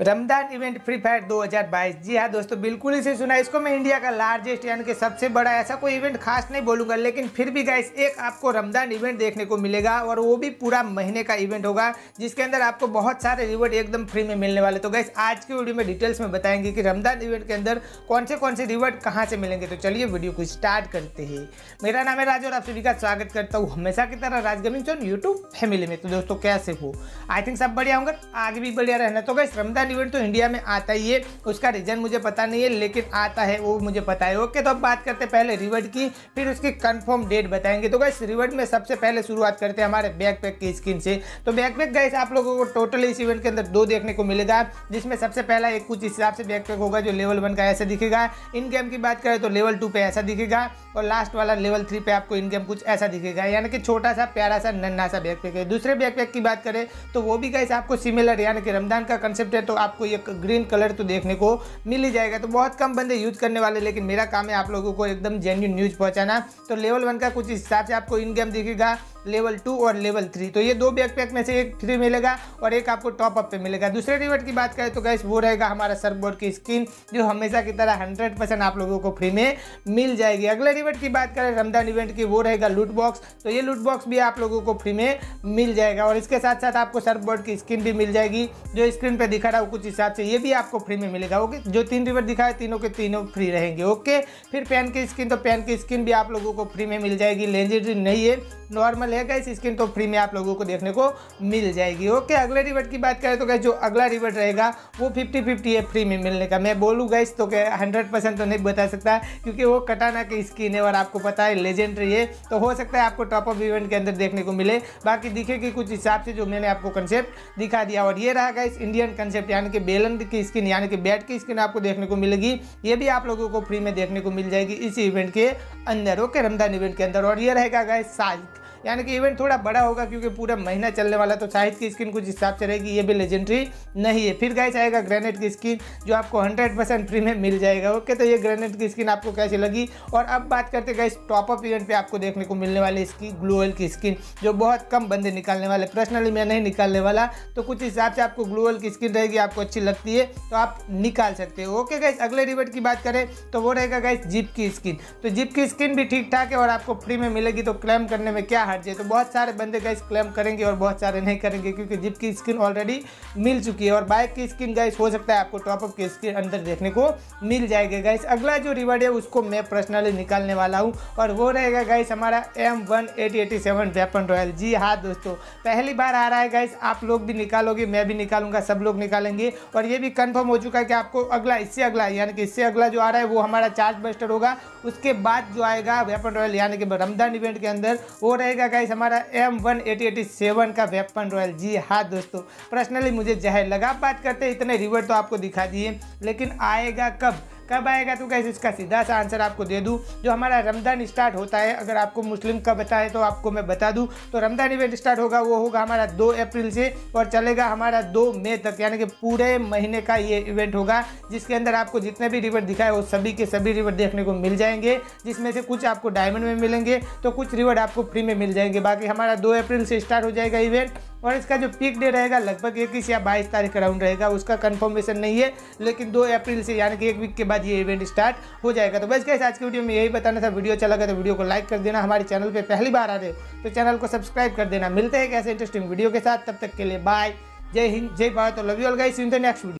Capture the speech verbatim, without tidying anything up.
Ramzan event Free fire दो हज़ार बाईस। जी हाँ दोस्तों, बिल्कुल ही सही सुना। इसको मैं इंडिया का लार्जेस्ट यानी कि सबसे बड़ा ऐसा कोई इवेंट खास नहीं बोलूँगा, लेकिन फिर भी गाइस एक आपको रमजान इवेंट देखने को मिलेगा और वो भी पूरा महीने का इवेंट होगा, जिसके अंदर आपको बहुत सारे रिवॉर्ड एकदम फ्री में मिलने वाले। तो गाइस आज की वीडियो में डिटेल्स में बताएंगे कि रमजान इवेंट के अंदर कौन से कौन से रिवॉर्ड कहाँ से मिलेंगे। तो चलिए वीडियो को स्टार्ट करते हैं। मेरा नाम है राज और आप सभी का स्वागत करता हूँ हमेशा की तरह Raj gaming zone YouTube family में। तो दोस्तों कैसे हो, आई थिंक सब बढ़िया होंगे, आगे भी बढ़िया रहना। तो गाइस रमजान इवेंट तो इंडिया में आता ही है, उसका रीजन मुझे पता नहीं है लेकिन आता है वो मुझे पता है। ओके, तो अब बात करते हैं पहले रिवॉर्ड की, फिर उसकी कंफर्म डेट बताएंगे। तो गाइस रिवॉर्ड में सबसे पहले शुरुआत करते हैं हमारे बैकपैक की स्किन से। तो बैकपैक गाइस आप लोगों को टोटल इस इवेंट के अंदर दो देखने को मिलेगा, जिसमें सबसे पहला एक कुछ हिसाब से बैकपैक होगा जो लेवल वन का ऐसा दिखेगा, इन गेम की बात करें तो लेवल टू पे ऐसा दिखेगा और लास्ट वाला लेवल थ्री पे आपको इन गेम कुछ ऐसा दिखेगा, यानी कि छोटा सा प्यारा सा नन्हा सा बैकपैक है। दूसरे बैकपैक की बात करें तो वो भी गाइस आपको सिमिलर यानी कि रमजान का कंसेप्ट है, तो आपको ये ग्रीन कलर तो देखने को मिल ही जाएगा। तो बहुत कम बंदे यूज करने वाले, लेकिन मेरा काम है आप लोगों को एकदम जेन्युइन न्यूज पहुंचाना। तो लेवल वन का कुछ हिसाब से आपको इन गेम दिखेगा, लेवल टू और लेवल थ्री। तो ये दो बैकपैक में से एक फ्री मिलेगा और एक आपको टॉप अप पे मिलेगा। दूसरे रिवॉर्ड की बात करें तो गाइस वो रहेगा हमारा सर्फबोर्ड की स्किन, जो हमेशा की तरह हंड्रेड परसेंट आप लोगों को फ्री में मिल जाएगी। अगले रिवॉर्ड की बात करें रमजान इवेंट की, वो रहेगा लूट बॉक्स। तो ये लूट बॉक्स भी आप लोगों को फ्री में मिल जाएगा और इसके साथ साथ आपको सर्फबोर्ड की स्किन भी मिल जाएगी, जो स्क्रीन पर दिखा रहा हो कुछ हिसाब से, ये भी आपको फ्री में मिलेगा। ओके, जो तीन रिवॉर्ड दिखा है तीनों के तीनों फ्री रहेंगे। ओके, फिर पैन की स्किन, तो पैन की स्किन भी आप लोगों को फ्री में मिल जाएगी, लेजेंडरी नहीं है, नॉर्मल है गाइस स्किन, तो फ्री में आप लोगों को देखने को मिल जाएगी। ओके, अगले रिवॉर्ड की बात करें तो गाइस जो अगला रिवॉर्ड रहेगा वो फिफ्टी फिफ्टी है फ्री में मिलने का। मैं बोलूँ गाइस तो क्या हंड्रेड परसेंट तो नहीं बता सकता, क्योंकि वो कटाना की स्किन है और आपको पता है लेजेंडरी है, तो हो सकता है आपको टॉप अप इवेंट के अंदर देखने को मिले। बाकी दिखेगी कुछ हिसाब से जो मैंने आपको कंसेप्ट दिखा दिया। और ये रहा गाइस इंडियन कंसेप्ट यानी कि बेलन की स्किन यानी कि बैट की स्किन आपको देखने को मिलेगी, ये भी आप लोगों को फ्री में देखने को मिल जाएगी इसी इवेंट के अंदर। ओके, रमजान इवेंट के अंदर। और ये रहेगा गाइस साइट यानी कि इवेंट थोड़ा बड़ा होगा क्योंकि पूरा महीना चलने वाला, तो शाहिद की स्किन कुछ हिसाब से रहेगी, ये भी लेजेंडरी नहीं है। फिर गाइस आएगा ग्रेनेड की स्किन, जो आपको हंड्रेड परसेंट फ्री में मिल जाएगा। ओके, तो ये ग्रेनेड की स्किन आपको कैसी लगी। और अब बात करते गाइस टॉपअप इवेंट पे आपको देखने को मिलने वाली इसकी ग्लोअल की स्किन, जो बहुत कम बंदे निकालने वाले, पर्सनली मैं नहीं निकालने वाला, तो कुछ हिसाब से आपको ग्लोअल की स्किन रहेगी, आपको अच्छी लगती है तो आप निकाल सकते हो। ओके गाइस, अगले रिवॉर्ड की बात करें तो वो रहेगा गाइस जिप की स्किन। तो जिप की स्किन भी ठीक ठाक है और आपको फ्री में मिलेगी, तो क्लेम करने में क्या हर्ज है। तो बहुत सारे बंदे गाइस क्लेम करेंगे और बहुत सारे नहीं करेंगे, क्योंकि जिप की स्किन ऑलरेडी मिल चुकी है। और बाइक की स्किन गाइस हो सकता है आपको टॉपअप के स्किन अंदर देखने को मिल जाएगा। गाइस अगला जो रिवॉर्ड है उसको मैं पर्सनली निकालने वाला हूँ और वो रहेगा गाइस हमारा M one eight eight seven weapon royal. जी हाँ दोस्तों, पहली बार आ रहा है गाइस, आप लोग भी निकालोगे, मैं भी निकालूंगा, सब लोग निकालेंगे। और ये भी कन्फर्म हो चुका है कि आपको अगला इससे अगला यानी कि इससे अगला जो आ रहा है वो हमारा चार्ज बस्टर होगा। उसके बाद जो आएगा वेपन रॉयल यानी कि रमजान इवेंट के अंदर, वो रहेगा गाइस हमारा M one eight eight seven का वेपन रॉयल। जी हाँ दोस्तों, पर्सनली मुझे जहर लगा। बात करते हैं, इतने रिवॉर्ड तो आपको दिखा दिए, लेकिन आएगा कब कब आएगा तो गाइस इसका सीधा सा आंसर आपको दे दूं। जो हमारा रमजान स्टार्ट होता है, अगर आपको मुस्लिम का पता है तो आपको मैं बता दूं, तो रमजान इवेंट स्टार्ट होगा वो होगा हमारा दो अप्रैल से और चलेगा हमारा दो मई तक, यानी कि पूरे महीने का ये इवेंट होगा, जिसके अंदर आपको जितने भी रिवॉर्ड दिखाए वो सभी के सभी रिवॉर्ड देखने को मिल जाएंगे, जिसमें से कुछ आपको डायमंड में मिलेंगे तो कुछ रिवॉर्ड आपको फ्री में मिल जाएंगे। बाकी हमारा दो अप्रैल से स्टार्ट हो जाएगा इवेंट और इसका जो पीक डे रहेगा लगभग इक्कीस या बाईस तारीख राउंड रहेगा, उसका कंफर्मेशन नहीं है, लेकिन दो अप्रैल से यानी कि एक वीक के बाद ये इवेंट स्टार्ट हो जाएगा। तो बस गाइस आज की वीडियो में यही बताना था। वीडियो अच्छा लगा तो वीडियो को लाइक कर देना, हमारे चैनल पे पहली बार आ रहे हो तो चैनल को सब्सक्राइब कर देना। मिलते हैं एक ऐसे इंटरेस्टिंग वीडियो के साथ, तब तक के लिए बाय, जय हिंद, जय Bharat, love you all guys, in the next video.